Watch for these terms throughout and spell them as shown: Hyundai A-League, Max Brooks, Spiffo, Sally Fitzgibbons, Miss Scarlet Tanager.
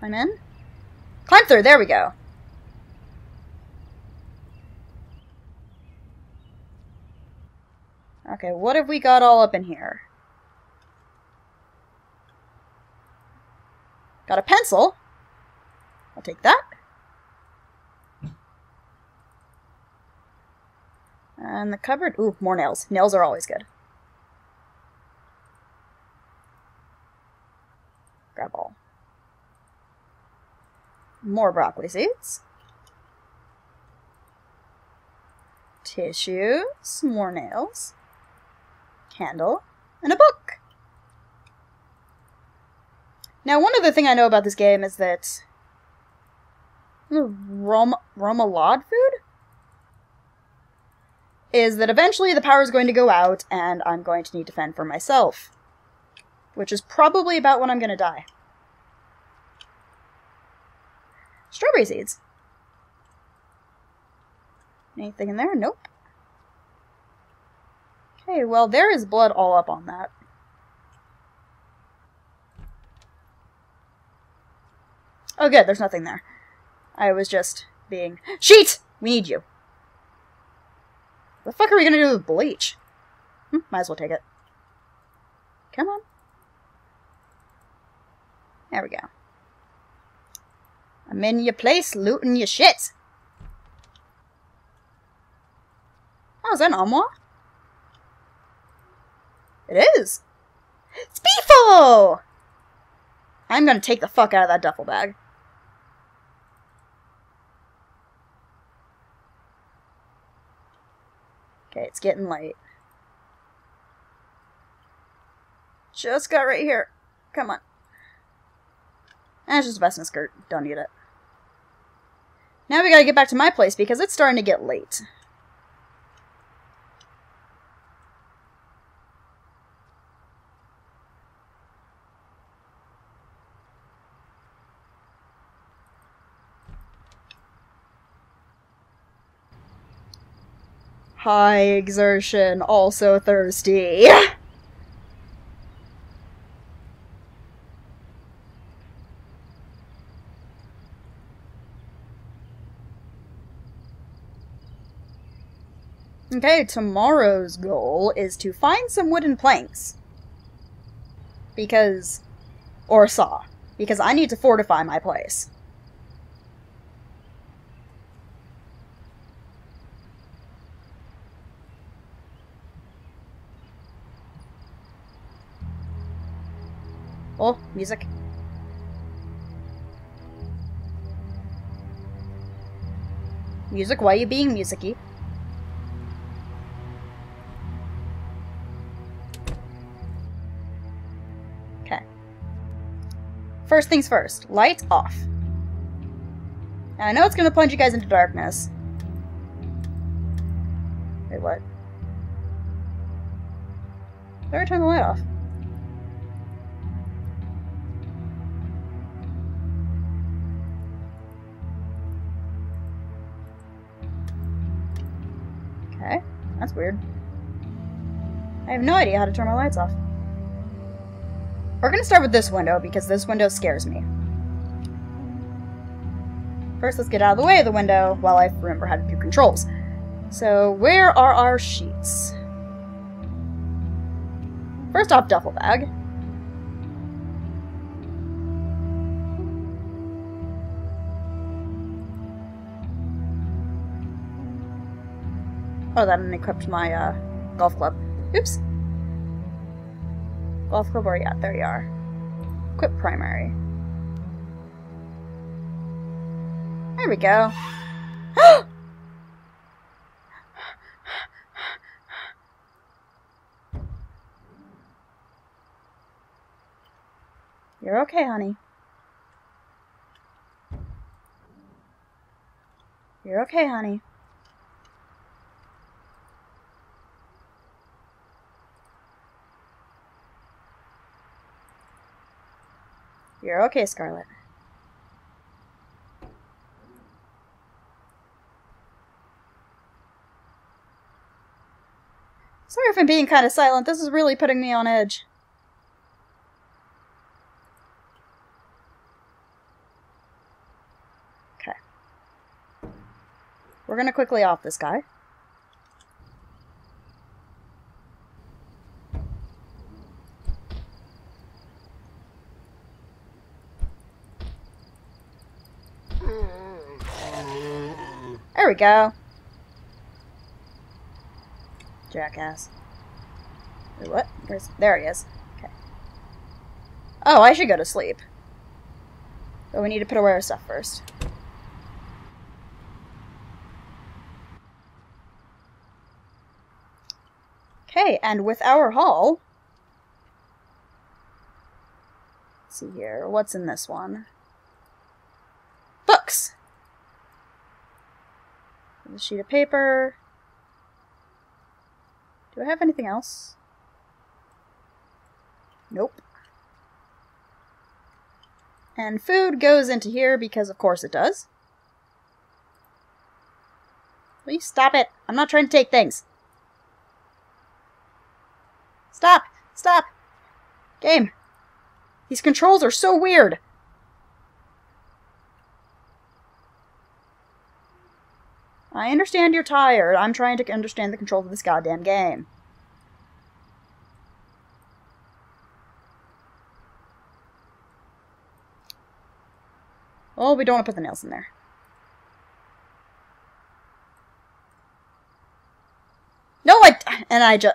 Climb in? Climb through! There we go! Okay, what have we got all up in here? Got a pencil. I'll take that. And the cupboard. Ooh, more nails. Nails are always good. Grab all. More broccoli seeds. Tissues. More nails. Candle. And a book. Now, one other thing I know about this game is that Romalod food is that eventually the power is going to go out and I'm going to need to fend for myself, which is probably about when I'm going to die. Strawberry seeds. Anything in there? Nope. Okay, well, there is blood all up on that. Oh good, there's nothing there. I was just being... Sheet! We need you. What the fuck are we gonna do with bleach? Might as well take it. Come on. There we go. I'm in your place, looting your shit! Oh, is that an armoire? It is! Spiffo! I'm gonna take the fuck out of that duffel bag. Okay, it's getting late. Just got right here. Come on. And it's just a vest and a skirt. Don't need it. Now we gotta get back to my place because it's starting to get late. High exertion, also thirsty. Okay, tomorrow's goal is to find some wooden planks. Because... or saw. Because I need to fortify my place. Oh, music. Music, why are you being musicy? Okay. First things first, lights off. Now, I know it's gonna plunge you guys into darkness. Wait, what? Better turn the light off. Okay, that's weird. I have no idea how to turn my lights off. We're gonna start with this window, because this window scares me. First, let's get out of the way of the window while I remember how to do controls. So, where are our sheets? First off, duffel bag. Oh, that unequipped my, golf club. Oops. Golf club, where you at? There you are. Equip primary. There we go. You're okay, honey. You're okay, honey. You're okay, Scarlet. Sorry if I'm being kind of silent. This is really putting me on edge. We're going to quickly off this guy. There we go. Jackass. Wait, what? Where's, there he is. Okay. Oh, I should go to sleep. But we need to put away our stuff first. Okay, and with our haul... Let's see here. What's in this one? Books! A sheet of paper. Do I have anything else? Nope. And food goes into here because of course it does. Please stop it. I'm not trying to take things. Stop! Stop! Game. These controls are so weird. I understand you're tired. I'm trying to understand the controls of this goddamn game. Oh, we don't want to put the nails in there. No,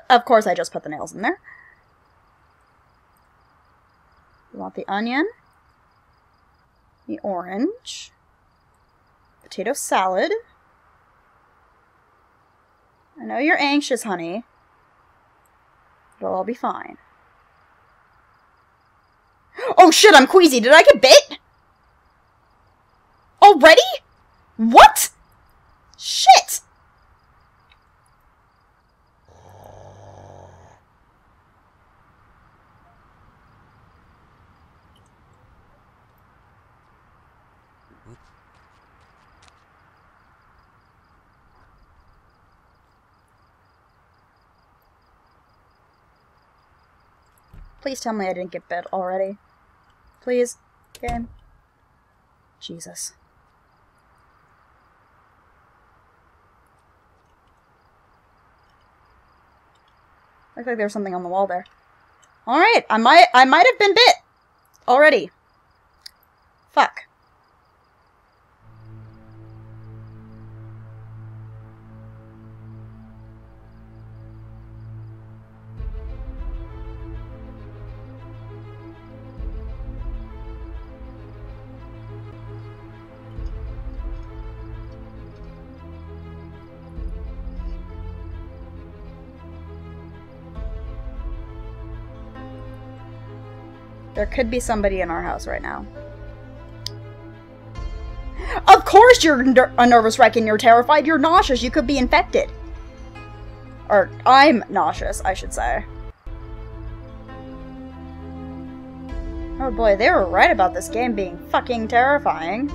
of course I just put the nails in there. We want the onion. The orange. Potato salad. I know you're anxious, honey. It'll all be fine. Oh shit, I'm queasy! Did I get bit? Already? What? Shit! Please tell me I didn't get bit already. Please. Game. Jesus. Looks like there was something on the wall there. Alright, I might have been bit already. Fuck. There could be somebody in our house right now. Of course you're a nervous wreck and you're terrified. You're nauseous. You could be infected. Or I'm nauseous, I should say. Oh boy, they were right about this game being fucking terrifying.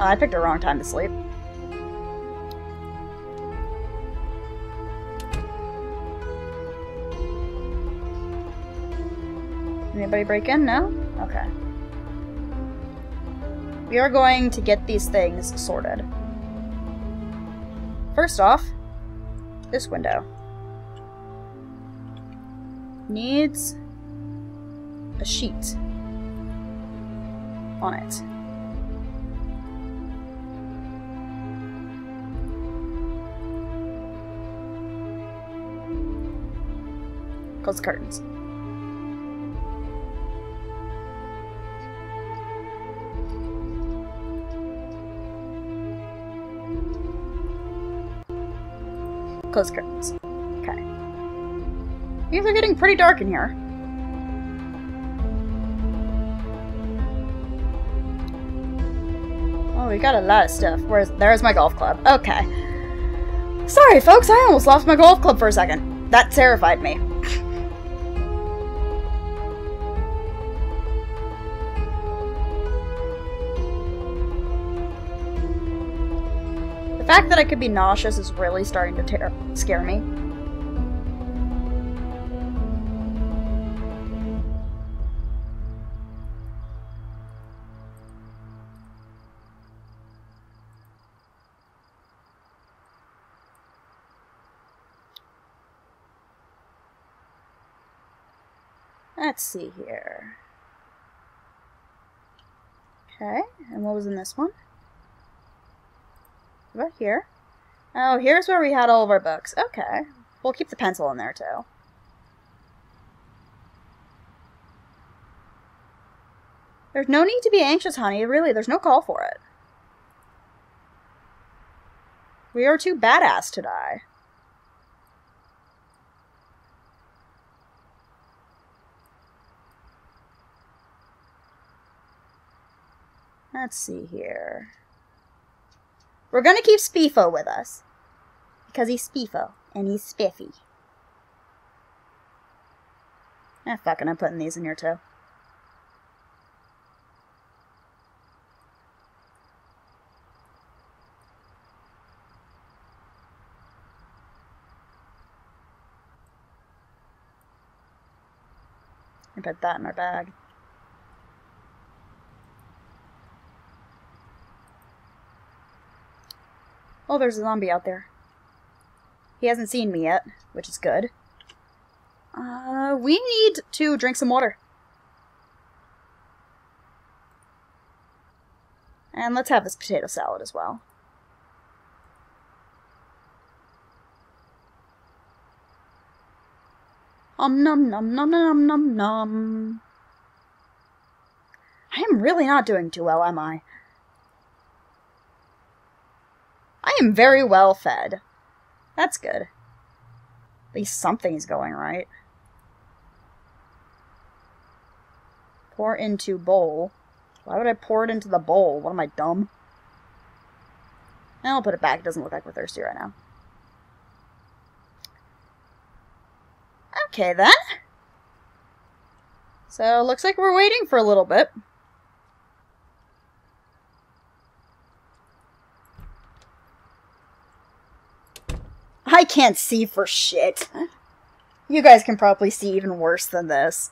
Oh, I picked the wrong time to sleep. Anybody break in? No? Okay. We are going to get these things sorted. First off, this window needs a sheet on it. Close the curtains. Close curtains. Okay. These are getting pretty dark in here. Oh, we got a lot of stuff. There's my golf club. Okay. Sorry, folks. I almost lost my golf club for a second. That terrified me. The fact that I could be nauseous is really starting to scare me. Let's see here. Okay, and what was in this one? About here. Oh, here's where we had all of our books. Okay. We'll keep the pencil in there, too. There's no need to be anxious, honey. Really, there's no call for it. We are too badass to die. Let's see here. We're going to keep Spiffo with us. Because he's Spiffo. And he's spiffy. Ah, fuck it. I'm putting these in here, too. I put that in our bag. Oh, there's a zombie out there. He hasn't seen me yet, which is good. We need to drink some water. And let's have this potato salad as well. Nom nom nom nom nom nom. I am really not doing too well, am I? I am very well fed. That's good. At least something's going right. Pour into bowl. Why would I pour it into the bowl? What am I, dumb? I'll put it back. It doesn't look like we're thirsty right now. Okay, then. So, looks like we're waiting for a little bit. I can't see for shit. You guys can probably see even worse than this.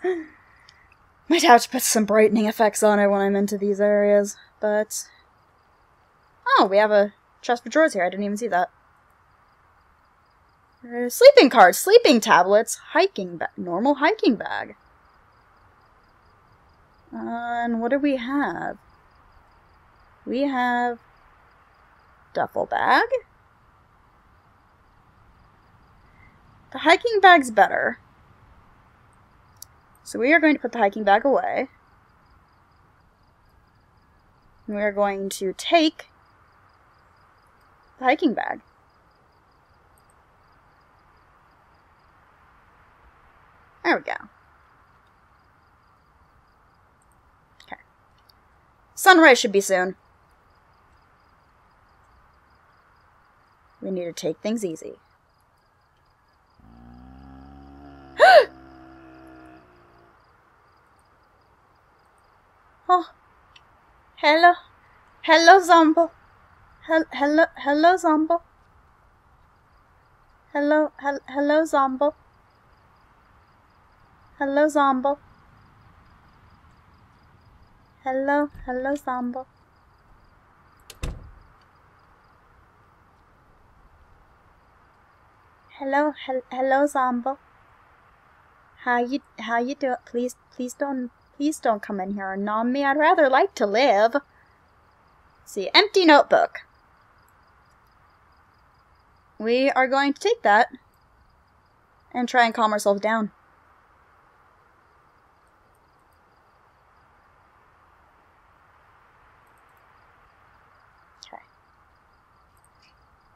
Might have to put some brightening effects on it when I'm into these areas, but... Oh, we have a chest of drawers here. I didn't even see that. Sleeping cards, sleeping tablets, hiking bag, normal hiking bag. And what do we have? We have... duffel bag? The hiking bag's better. So we are going to put the hiking bag away. And we are going to take the hiking bag. There we go. Okay. Sunrise should be soon. We need to take things easy. Oh, hello, hello, Zombo. Hello, Zombo. Hello, Zombo. Hello, Zombo. Hello, Zombo. Hello, Zombo. How you do? Please don't come in here and nom me. I'd rather like to live. Let's see, empty notebook. We are going to take that and try and calm ourselves down. Okay.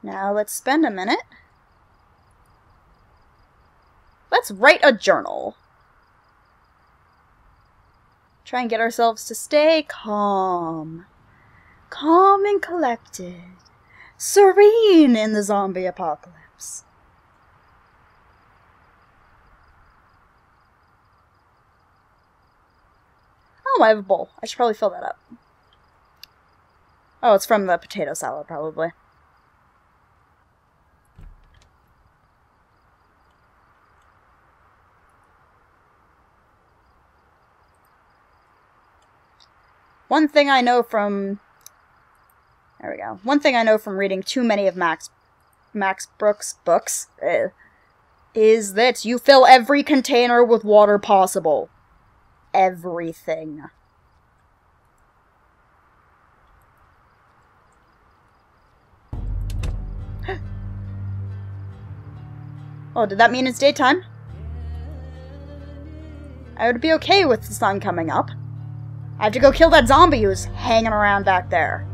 Now let's spend a minute. Let's write a journal. Try and get ourselves to stay calm. Calm and collected. Serene in the zombie apocalypse. Oh, I have a bowl. I should probably fill that up. Oh, it's from the potato salad, probably. One thing I know from... There we go. One thing I know from reading too many of Max Brooks' books is that you fill every container with water possible. everything. Oh, did that mean it's daytime? I would be okay with the sun coming up. I have to go kill that zombie who's hanging around back there.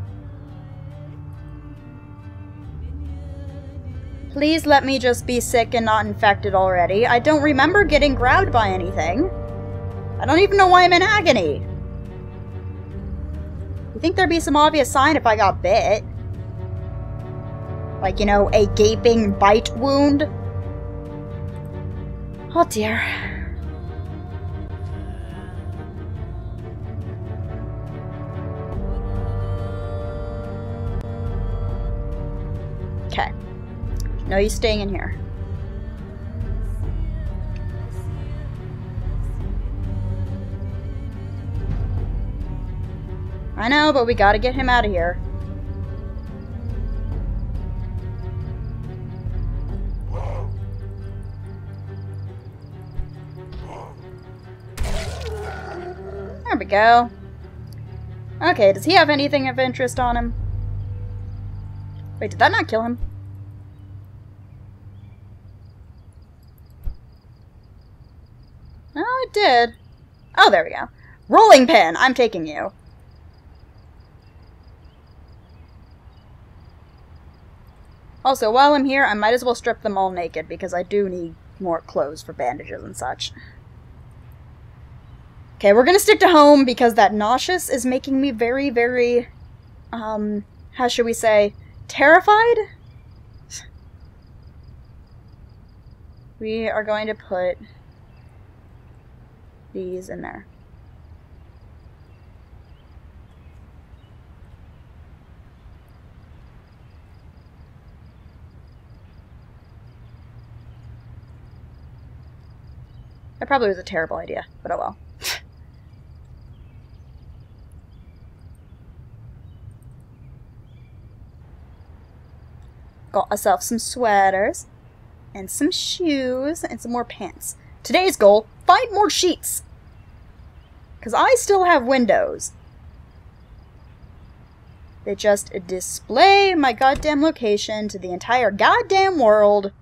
Please let me just be sick and not infected already. I don't remember getting grabbed by anything. I don't even know why I'm in agony. You think there'd be some obvious sign if I got bit? Like, you know, a gaping bite wound? Oh dear. Okay. No, you're staying in here. I know, but we gotta get him out of here. There we go. Okay, does he have anything of interest on him? Wait, did that not kill him? Oh, it did. Oh, there we go. Rolling pin! I'm taking you. Also, while I'm here, I might as well strip them all naked, because I do need more clothes for bandages and such. Okay, we're gonna stick to home, because that nauseous is making me very, very, how should we say, terrified? We are going to put these in there. That probably was a terrible idea, but oh well. Got myself some sweaters, and some shoes, and some more pants. Today's goal, find more sheets! Because I still have windows. They just display my goddamn location to the entire goddamn world.